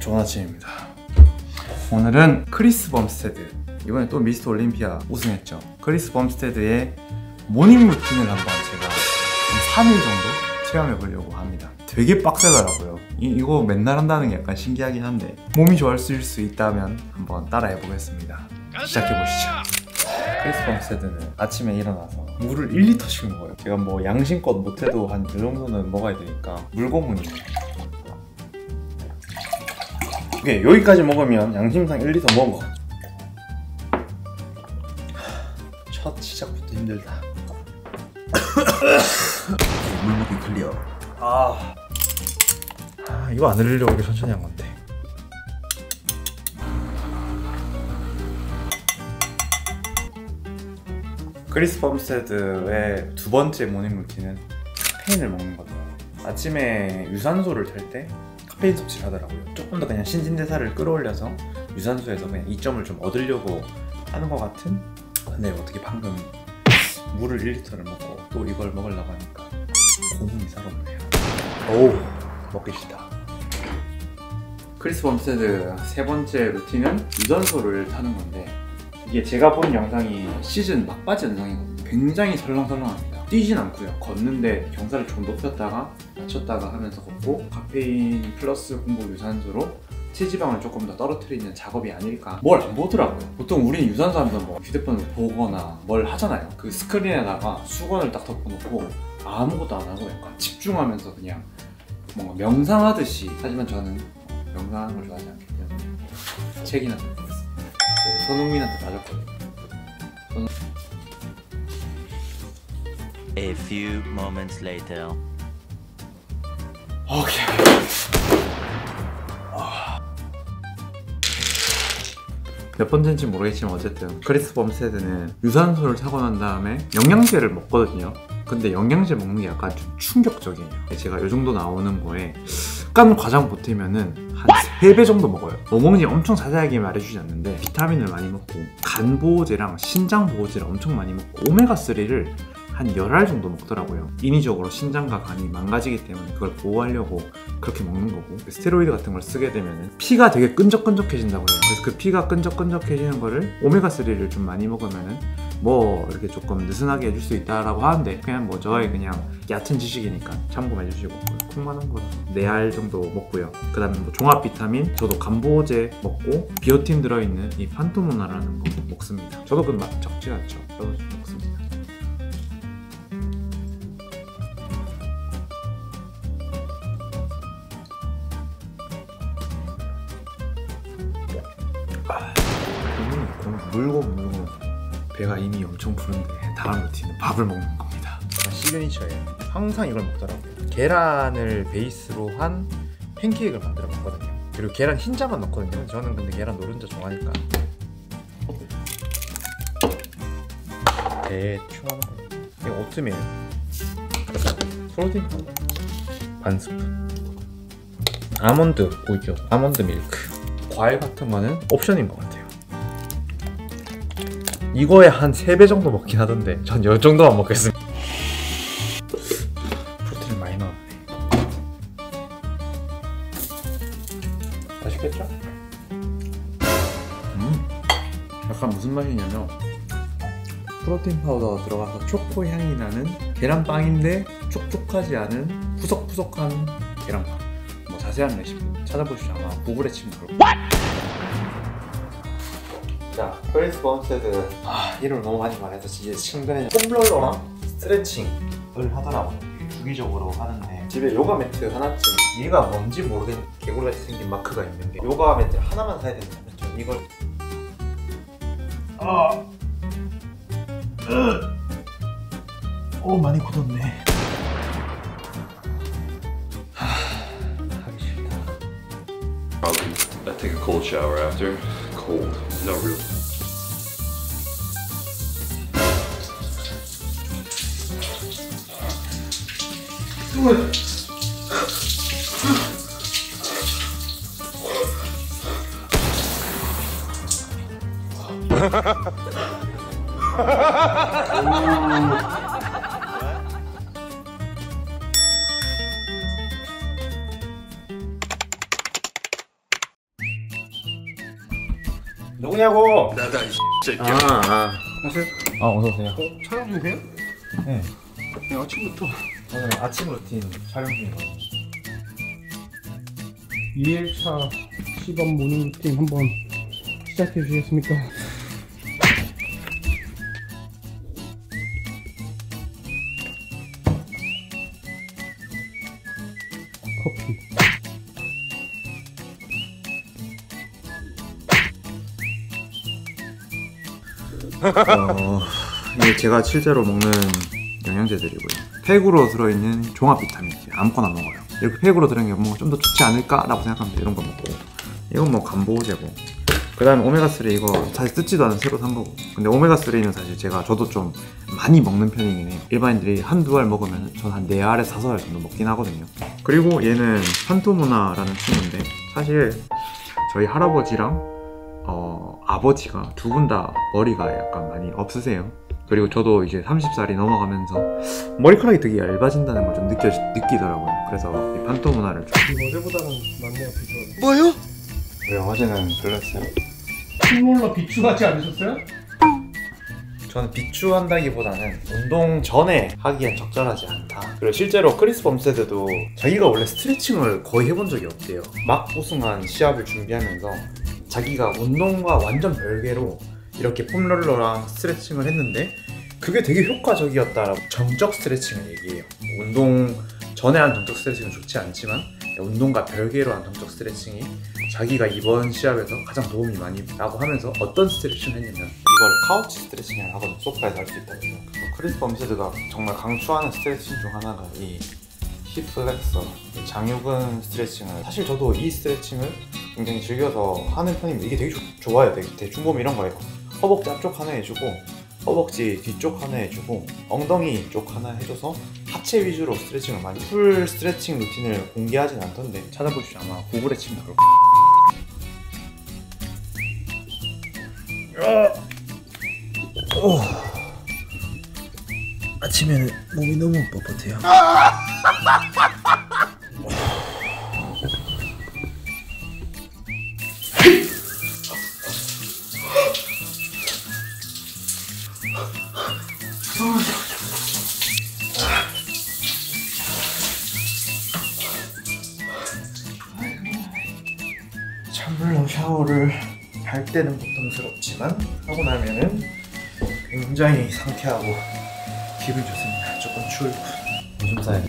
좋은 아침입니다. 오늘은 크리스 범스테드, 이번에 또 미스터 올림피아 우승했죠. 크리스 범스테드의 모닝 루틴을 한번 제가 3일 정도 체험해 보려고 합니다. 되게 빡세더라고요. 이거 맨날 한다는 게 약간 신기하긴 한데 몸이 좋아질 수 있다면 한번 따라해 보겠습니다. 시작해 보시죠. 크리스 범스테드는 아침에 일어나서 물을 1리터씩 먹어요. 제가 뭐 양심껏 못해도 한 그 정도는 먹어야 되니까 물 고문이에요. 오케이, 여기까지 먹으면 양심상 1리터 먹은 거. 첫 시작부터 힘들다. 물 먹기 클리어. 이거 안 흘리려고 이렇게 천천히 한 건데. 크리스 범스테드의 두 번째 모닝 루틴은 카페인을 먹는 거죠. 아침에 유산소를 탈 때 카페인 섭취를 하더라고요. 조금 더 그냥 신진대사를 끌어올려서 유산소에서 그냥 이점을 좀 얻으려고 하는 것 같은? 근데 어떻게 방금 물을 1리터를 먹고 또 이걸 먹으려고 하니까 고문이 살아오네요. 어우, 먹기 싫다. 크리스 범스테드 세 번째 루틴은 유산소를 타는 건데, 이게 제가 본 영상이 시즌 막바지 영상이거든요. 굉장히 설렁설렁합니다. 뛰진 않고요. 걷는데 경사를 좀 높였다가 낮췄다가 하면서 걷고, 카페인 플러스 공복 유산소로 체지방을 조금 더 떨어뜨리는 작업이 아닐까. 뭘 안 보더라고요. 보통 우리는 유산소 하면 뭐 휴대폰을 보거나 뭘 하잖아요. 그 스크린에다가 수건을 딱 덮어놓고 아무것도 안 하고 약간 집중하면서 그냥 뭔가 명상하듯이. 하지만 저는 명상하는 걸 좋아하지 않기 때문에 책이나 좀 보겠습니다. 손흥민한테 맞았거든요. A few moments later. 오케이. 몇 번째인지 모르겠지만 어쨌든 크리스 범스테드는 유산소를 타고 난 다음에 영양제를 먹거든요. 근데 영양제 먹는 게 약간 좀 충격적이에요. 제가 이 정도 나오는 거에 약간 과장 보태면은 한 3배 정도 먹어요. 뭐 먹는지 엄청 자세하게 말해주지 않는데 비타민을 많이 먹고 간 보호제랑 신장 보호제를 엄청 많이 먹고 오메가3를 한 10알 정도 먹더라고요. 인위적으로 신장과 간이 망가지기 때문에 그걸 보호하려고 그렇게 먹는 거고, 스테로이드 같은 걸 쓰게 되면 피가 되게 끈적끈적해진다고 해요. 그래서 그 피가 끈적끈적해지는 거를 오메가3를 좀 많이 먹으면 뭐 이렇게 조금 느슨하게 해줄 수 있다라고 하는데, 그냥 뭐 저의 그냥 얕은 지식이니까 참고해주시고. 콩만한 거는 4알 정도 먹고요. 그 다음에 뭐 종합 비타민, 저도 간보호제 먹고 비오틴 들어있는 이 판토모나라는 거 먹습니다. 저도 그 맛 적지 않죠. 저도 먹습니다. 물고 배가 이미 엄청 부른데 다음 루틴은 밥을 먹는 겁니다. 시그니처예요. 항상 이걸 먹더라고요. 계란을 베이스로 한 팬케이크를 만들어 먹거든요. 그리고 계란 흰자만 넣거든요. 저는 근데 계란 노른자 좋아하니까 대충 하는 거예요. 이거 오트밀 프로틴 파우더 반 스푼, 아몬드 우유, 아몬드 밀크, 과일 같은 거는 옵션인 것 같아요. 이거에 한 3배 정도 먹긴 하던데 전 이 정도만 먹겠습니다. 프로틴을 많이 넣었네. 맛있겠죠? 약간 무슨 맛이냐면 프로틴 파우더가 들어가서 초코 향이 나는 계란빵인데 촉촉하지 않은 푸석푸석한 계란빵. 뭐 자세한 레시피 찾아보시죠. 아마 구글에 치면 그럴 거예요. 자, 크리스 범스테드 이름을 너무 많이 말해서 이제 친근해져. 폼롤러랑 스트레칭을 하더라고요. 주기적으로 하는데 집에 요가 매트 하나쯤, 얘가 뭔지 모르겠는 개구리같이 생긴 마크가 있는데 요가 매트 하나만 사야 된다면 좀 이걸 오, 많이 굳었네. 하기 싫다. I take a cold shower after. Cold. No real. 누구냐고. 나다 이 새끼야. 어서오세요. 촬영 중이세요? 네. 네, 아침부터. 오늘 아침 루틴 촬영 중이에요. 2일차 시범 모닝루틴 한번 시작해 주시겠습니까? 커피. 이게 제가 실제로 먹는 영양제들이고요. 팩으로 들어있는 종합 비타민, 아무거나 먹어요. 이렇게 팩으로 들은 게 뭔가 좀 더 좋지 않을까라고 생각합니다. 이런 거 먹고, 이건 뭐 간보호제고, 그 다음에 오메가3 이거 사실 뜯지도 않은 새로 산 거고. 근데 오메가3는 사실 저도 좀 많이 먹는 편이긴 해요. 일반인들이 한두 알 먹으면 전 한 4알에서 5알 정도 먹긴 하거든요. 그리고 얘는 판토무나라는 친구인데, 사실 저희 할아버지랑 아버지가 두 분 다 머리가 약간 많이 없으세요. 그리고 저도 이제 30살이 넘어가면서 머리카락이 되게 얇아진다는 걸 좀 느끼더라고요. 그래서 이 판토무나를 좀... 어제보다는 맞네요, 비주얼. 뭐요? 왜요? 어제는 별로였어요? 식물로 비추하지 않으셨어요? 저는 비추한다기보다는 운동 전에 하기엔 적절하지 않다. 그리고 실제로 크리스 범스테드도 자기가 원래 스트레칭을 거의 해본 적이 없대요. 막 우승한 시합을 준비하면서 자기가 운동과 완전 별개로 이렇게 폼롤러랑 스트레칭을 했는데 그게 되게 효과적이었다라고 정적 스트레칭을 얘기해요. 운동 전에 한 정적 스트레칭은 좋지 않지만 운동과 별개로 한 정적 스트레칭이 자기가 이번 시합에서 가장 도움이 많이 나고 하면서 어떤 스트레칭을 했냐면 이걸 카우치 스트레칭을 하거든요. 소파에서 할 수 있다고 해서. 크리스 범스테드가 정말 강추하는 스트레칭 중 하나가 이 힙플렉서, 장요근 스트레칭을, 사실 저도 이 스트레칭을 굉장히 즐겨서 하는 편입니다. 이게 되게 좋아요. 되게 대충범 이런 거예요. 허벅지 앞쪽 하나 해주고, 허벅지 뒤쪽 하나 해주고, 엉덩이 쪽 하나 해줘서 하체 위주로 스트레칭을 많이, 풀 스트레칭 루틴을 공개하진 않던데 찾아보시죠. 아마 구글에 치면 나올 거예요. 아침에는 몸이 너무 뻣뻣해요. 찬물로 샤워를 할 때는 고통스럽지만 하고 나면은 굉장히 상쾌하고 기분 좋습니다. 조금 추울고 오줌 싸야 돼.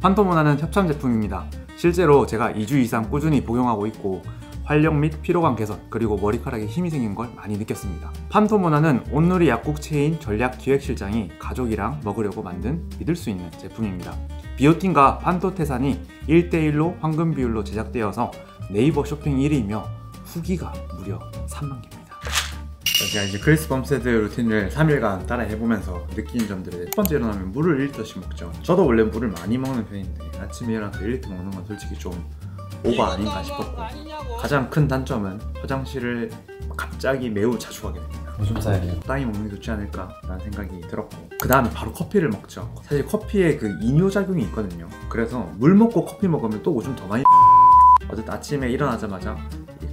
판토무나는 협찬 제품입니다. 실제로 제가 2주 이상 꾸준히 복용하고 있고 활력 및 피로감 개선, 그리고 머리카락에 힘이 생긴 걸 많이 느꼈습니다. 판토무나는 온누리약국 체인 전략기획실장이 가족이랑 먹으려고 만든 믿을 수 있는 제품입니다. 비오틴과 판토테산이 1:1로 황금 비율로 제작되어서 네이버 쇼핑 1위이며 후기가 무려 3만 개입니다. 제가 이제 크리스 범스테드 루틴을 3일간 따라 해보면서 느낀 점들에, 첫 번째 일어나면 물을 1리터씩 먹죠. 저도 원래 물을 많이 먹는 편인데 아침에 일어나서 1리터 먹는 건 솔직히 좀 오버 아닌가 싶었고, 가장 큰 단점은 화장실을 갑자기 매우 자주 가게 됩니다. 오줌 싸야 돼요. 땅이 먹는 게 좋지 않을까라는 생각이 들었고, 그 다음에 바로 커피를 먹죠. 사실 커피에 그 이뇨작용이 있거든요. 그래서 물 먹고 커피 먹으면 또 오줌 더 많이 어쨌든 아침에 일어나자마자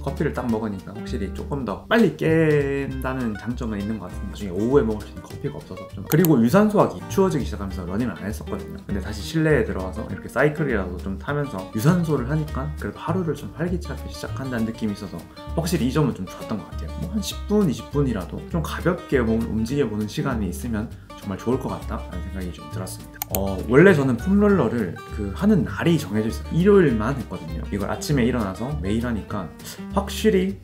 커피를 딱 먹으니까 확실히 조금 더 빨리 깬다는 장점은 있는 것 같습니다. 나중에 오후에 먹을 수 있는 커피가 없어서 좀. 그리고 유산소하기, 추워지기 시작하면서 러닝을 안 했었거든요. 근데 다시 실내에 들어와서 이렇게 사이클이라도 좀 타면서 유산소를 하니까 그래도 하루를 좀 활기차게 시작한다는 느낌이 있어서 확실히 이 점은 좀 좋았던 것 같아요. 뭐 한 10분, 20분이라도 좀 가볍게 몸을 움직여보는 시간이 있으면 정말 좋을 것 같다라는 생각이 좀 들었습니다. 원래 저는 폼롤러를 하는 날이 정해져 있어요. 일요일만 했거든요. 이걸 아침에 일어나서 매일 하니까 확실히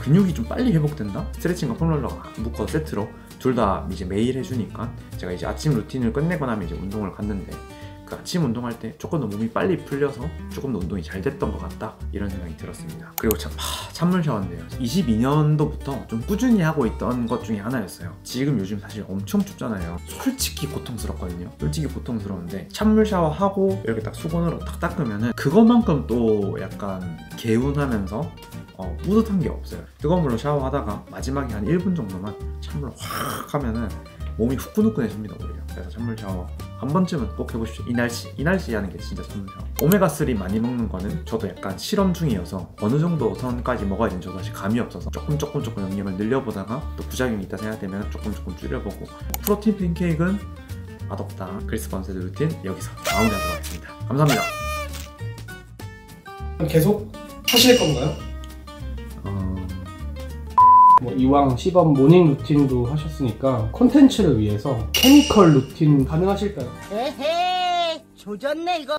근육이 좀 빨리 회복된다? 스트레칭과 폼롤러가 묶어 세트로 둘 다 이제 매일 해주니까 제가 이제 아침 루틴을 끝내고 나면 이제 운동을 갔는데, 그 아침 운동할 때 조금 더 몸이 빨리 풀려서 조금 더 운동이 잘 됐던 것 같다, 이런 생각이 들었습니다. 그리고 찬물 샤워인데요, 22년도부터 좀 꾸준히 하고 있던 것 중에 하나였어요. 지금 요즘 사실 엄청 춥잖아요. 솔직히 고통스럽거든요. 솔직히 고통스러운데 찬물 샤워하고 이렇게 딱 수건으로 딱 닦으면은 그것만큼 또 약간 개운하면서 뿌듯한 게 없어요. 뜨거운 물로 샤워하다가 마지막에 한 1분 정도만 찬물로 확 하면은 몸이 후끈후끈해집니다 오히려. 그래서 찬물 샤워 한 번쯤은 꼭 해보십시오. 이 날씨 하는 게 진짜 찬물 샤워. 오메가3 많이 먹는 거는 저도 약간 실험 중이어서 어느 정도 선까지 먹어야 되는지 저도 사실 감이 없어서 조금 양념을 늘려보다가 또 부작용이 있다 생각되면 조금 줄여보고. 프로틴 팬케이크는 맛없다. 크리스 밤새드 루틴 여기서 마무리하도록 하겠습니다. 감사합니다. 계속 하실 건가요? 뭐 이왕 시범 모닝 루틴도 하셨으니까 콘텐츠를 위해서 케미컬 루틴 가능하실까요? 에헤이 조졌네 이거.